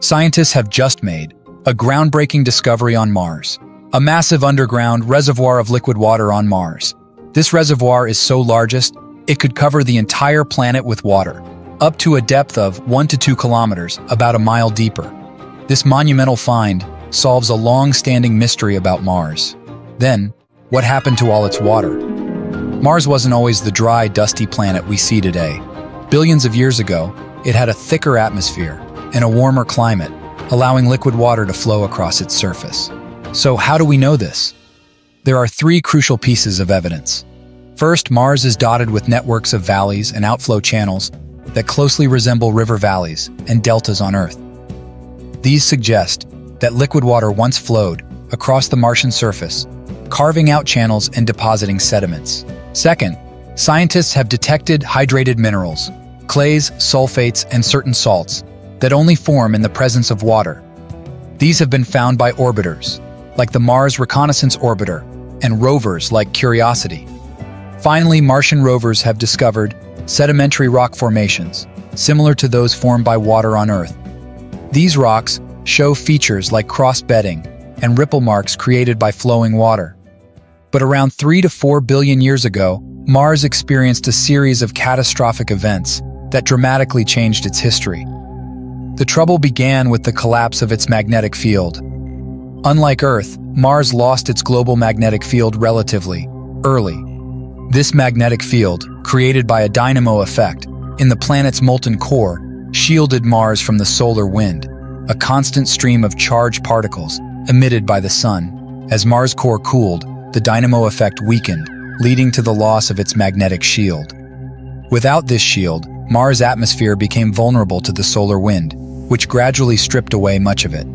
Scientists have just made a groundbreaking discovery on Mars, a massive underground reservoir of liquid water on Mars. This reservoir is so largest, it could cover the entire planet with water, up to a depth of 1 to 2 kilometers, about a mile deeper. This monumental find solves a long-standing mystery about Mars. Then, what happened to all its water? Mars wasn't always the dry, dusty planet we see today. Billions of years ago, it had a thicker atmosphere and a warmer climate, allowing liquid water to flow across its surface. So how do we know this? There are 3 crucial pieces of evidence. First, Mars is dotted with networks of valleys and outflow channels that closely resemble river valleys and deltas on Earth. These suggest that liquid water once flowed across the Martian surface, carving out channels and depositing sediments. Second, scientists have detected hydrated minerals, clays, sulfates, and certain salts that only form in the presence of water. These have been found by orbiters, like the Mars Reconnaissance Orbiter, and rovers like Curiosity. Finally, Martian rovers have discovered sedimentary rock formations, similar to those formed by water on Earth. These rocks show features like cross-bedding and ripple marks created by flowing water. But around 3 to 4 billion years ago, Mars experienced a series of catastrophic events that dramatically changed its history. The trouble began with the collapse of its magnetic field. Unlike Earth, Mars lost its global magnetic field relatively early. This magnetic field, created by a dynamo effect in the planet's molten core, shielded Mars from the solar wind, a constant stream of charged particles emitted by the sun. As Mars' core cooled, the dynamo effect weakened, leading to the loss of its magnetic shield. Without this shield, Mars' atmosphere became vulnerable to the solar wind, which gradually stripped away much of it.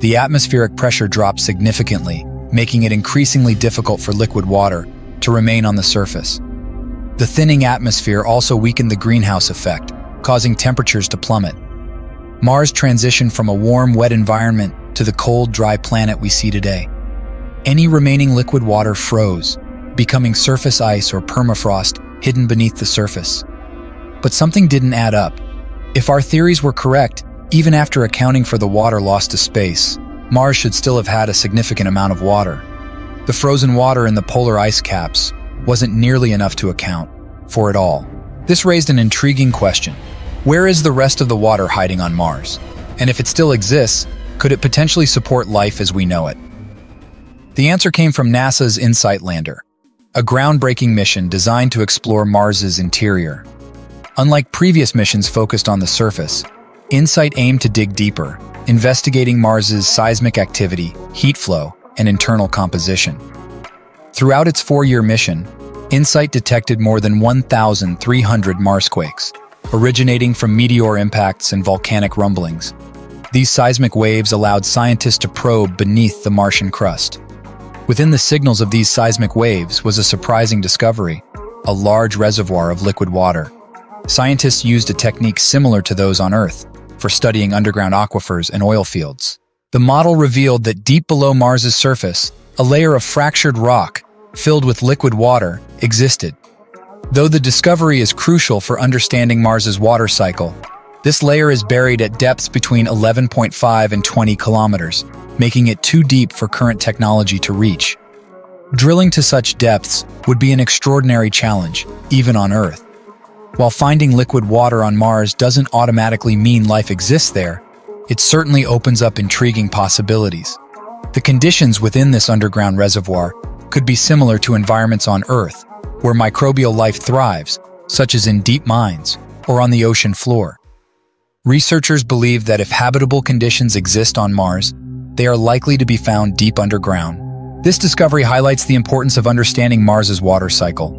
The atmospheric pressure dropped significantly, making it increasingly difficult for liquid water to remain on the surface. The thinning atmosphere also weakened the greenhouse effect, causing temperatures to plummet. Mars transitioned from a warm, wet environment to the cold, dry planet we see today. Any remaining liquid water froze, becoming surface ice or permafrost hidden beneath the surface. But something didn't add up. If our theories were correct, even after accounting for the water lost to space, Mars should still have had a significant amount of water. The frozen water in the polar ice caps wasn't nearly enough to account for it all. This raised an intriguing question. Where is the rest of the water hiding on Mars? And if it still exists, could it potentially support life as we know it? The answer came from NASA's InSight lander, a groundbreaking mission designed to explore Mars's interior. Unlike previous missions focused on the surface, InSight aimed to dig deeper, investigating Mars's seismic activity, heat flow, and internal composition. Throughout its 4-year mission, InSight detected more than 1,300 Marsquakes, originating from meteor impacts and volcanic rumblings. These seismic waves allowed scientists to probe beneath the Martian crust. Within the signals of these seismic waves was a surprising discovery, a large reservoir of liquid water. Scientists used a technique similar to those on Earth for studying underground aquifers and oil fields. The model revealed that deep below Mars's surface, a layer of fractured rock, filled with liquid water, existed. Though the discovery is crucial for understanding Mars's water cycle, this layer is buried at depths between 11.5 and 20 kilometers, making it too deep for current technology to reach. Drilling to such depths would be an extraordinary challenge, even on Earth. While finding liquid water on Mars doesn't automatically mean life exists there, it certainly opens up intriguing possibilities. The conditions within this underground reservoir could be similar to environments on Earth, where microbial life thrives, such as in deep mines or on the ocean floor. Researchers believe that if habitable conditions exist on Mars, they are likely to be found deep underground. This discovery highlights the importance of understanding Mars's water cycle,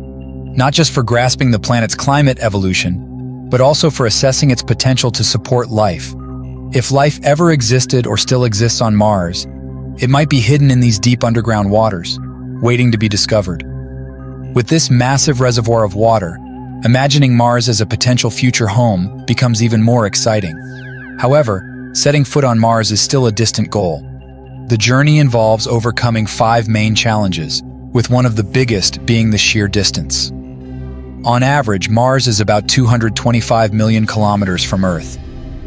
not just for grasping the planet's climate evolution, but also for assessing its potential to support life. If life ever existed or still exists on Mars, it might be hidden in these deep underground waters, waiting to be discovered. With this massive reservoir of water, imagining Mars as a potential future home becomes even more exciting. However, setting foot on Mars is still a distant goal. The journey involves overcoming 5 main challenges, with one of the biggest being the sheer distance. On average, Mars is about 225 million kilometers from Earth,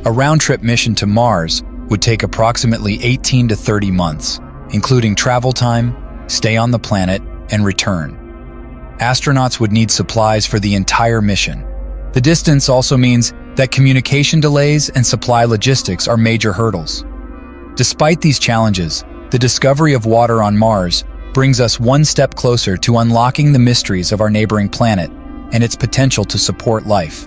A round-trip mission to Mars would take approximately 18 to 30 months, including travel time, stay on the planet, and return. Astronauts would need supplies for the entire mission. The distance also means that communication delays and supply logistics are major hurdles. Despite these challenges, the discovery of water on Mars brings us one step closer to unlocking the mysteries of our neighboring planet and its potential to support life.